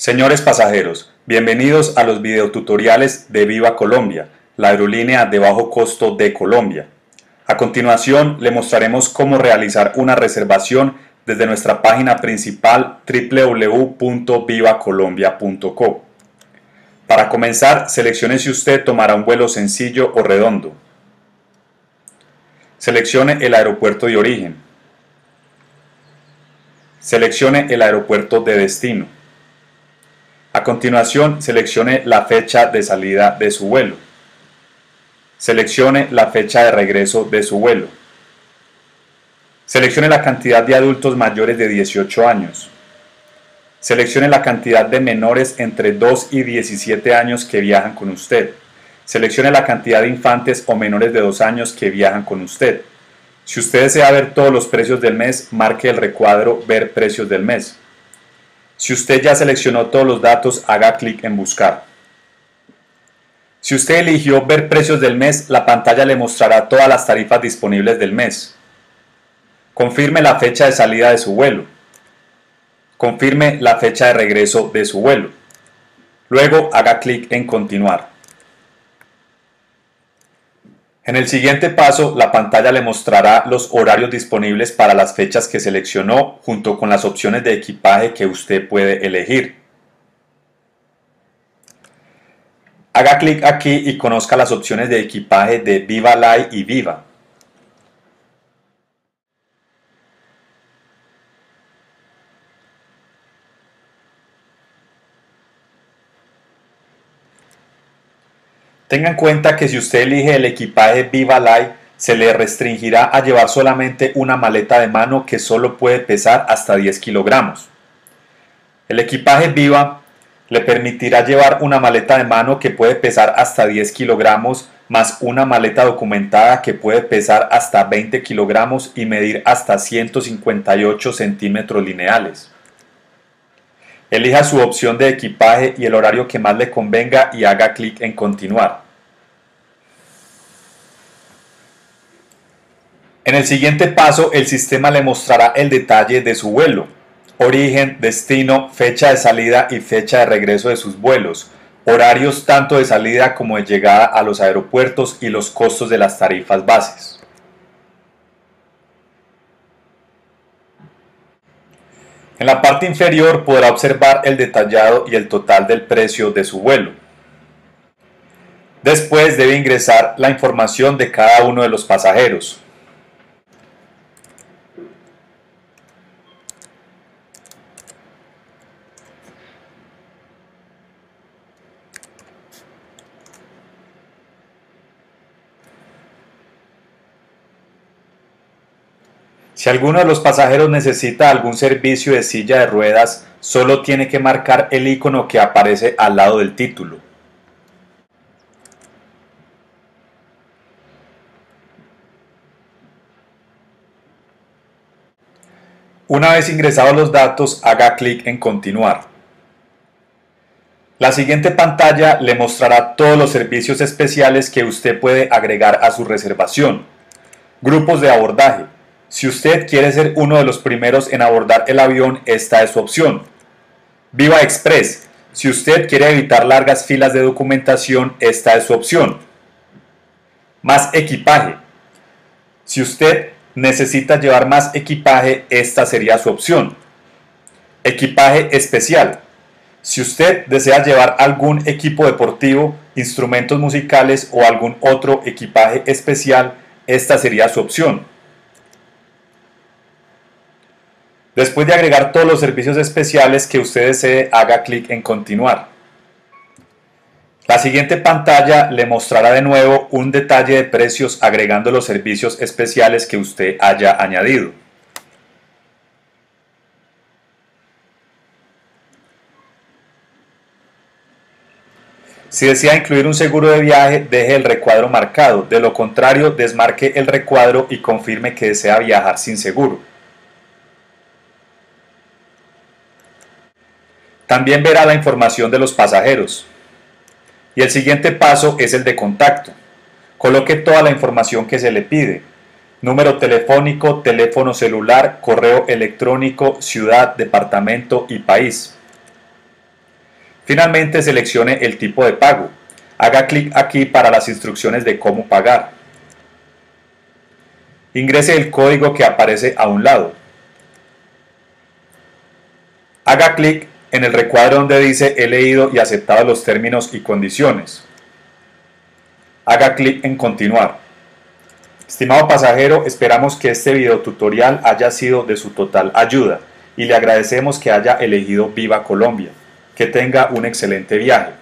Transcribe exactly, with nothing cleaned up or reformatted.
Señores pasajeros, bienvenidos a los videotutoriales de Viva Colombia, la aerolínea de bajo costo de Colombia. A continuación, le mostraremos cómo realizar una reservación desde nuestra página principal w w w punto viva colombia punto co. Para comenzar, seleccione si usted tomará un vuelo sencillo o redondo. Seleccione el aeropuerto de origen. Seleccione el aeropuerto de destino. A continuación, seleccione la fecha de salida de su vuelo. Seleccione la fecha de regreso de su vuelo. Seleccione la cantidad de adultos mayores de dieciocho años. Seleccione la cantidad de menores entre dos y diecisiete años que viajan con usted. Seleccione la cantidad de infantes o menores de dos años que viajan con usted. Si usted desea ver todos los precios del mes, marque el recuadro Ver precios del mes. Si usted ya seleccionó todos los datos, haga clic en Buscar. Si usted eligió Ver precios del mes, la pantalla le mostrará todas las tarifas disponibles del mes. Confirme la fecha de salida de su vuelo. Confirme la fecha de regreso de su vuelo. Luego haga clic en Continuar. En el siguiente paso, la pantalla le mostrará los horarios disponibles para las fechas que seleccionó, junto con las opciones de equipaje que usted puede elegir. Haga clic aquí y conozca las opciones de equipaje de Viva Light y Viva. Tenga en cuenta que si usted elige el equipaje Viva Light, se le restringirá a llevar solamente una maleta de mano que solo puede pesar hasta diez kilogramos. El equipaje Viva le permitirá llevar una maleta de mano que puede pesar hasta diez kilogramos, más una maleta documentada que puede pesar hasta veinte kilogramos y medir hasta ciento cincuenta y ocho centímetros lineales. Elija su opción de equipaje y el horario que más le convenga y haga clic en Continuar. En el siguiente paso, el sistema le mostrará el detalle de su vuelo, origen, destino, fecha de salida y fecha de regreso de sus vuelos, horarios tanto de salida como de llegada a los aeropuertos y los costos de las tarifas bases. En la parte inferior podrá observar el detallado y el total del precio de su vuelo. Después debe ingresar la información de cada uno de los pasajeros. Si alguno de los pasajeros necesita algún servicio de silla de ruedas, solo tiene que marcar el icono que aparece al lado del título. Una vez ingresados los datos, haga clic en Continuar. La siguiente pantalla le mostrará todos los servicios especiales que usted puede agregar a su reservación. Grupos de abordaje. Si usted quiere ser uno de los primeros en abordar el avión, esta es su opción. Viva Express. Si usted quiere evitar largas filas de documentación, esta es su opción. Más equipaje. Si usted necesita llevar más equipaje, esta sería su opción. Equipaje especial. Si usted desea llevar algún equipo deportivo, instrumentos musicales o algún otro equipaje especial, esta sería su opción. Después de agregar todos los servicios especiales que usted desee, haga clic en Continuar. La siguiente pantalla le mostrará de nuevo un detalle de precios agregando los servicios especiales que usted haya añadido. Si desea incluir un seguro de viaje, deje el recuadro marcado. De lo contrario, desmarque el recuadro y confirme que desea viajar sin seguro. También verá la información de los pasajeros. Y el siguiente paso es el de contacto. Coloque toda la información que se le pide. Número telefónico, teléfono celular, correo electrónico, ciudad, departamento y país. Finalmente, seleccione el tipo de pago. Haga clic aquí para las instrucciones de cómo pagar. Ingrese el código que aparece a un lado. Haga clic en el recuadro donde dice he leído y aceptado los términos y condiciones. Haga clic en continuar. Estimado pasajero, esperamos que este videotutorial haya sido de su total ayuda y le agradecemos que haya elegido Viva Colombia. Que tenga un excelente viaje.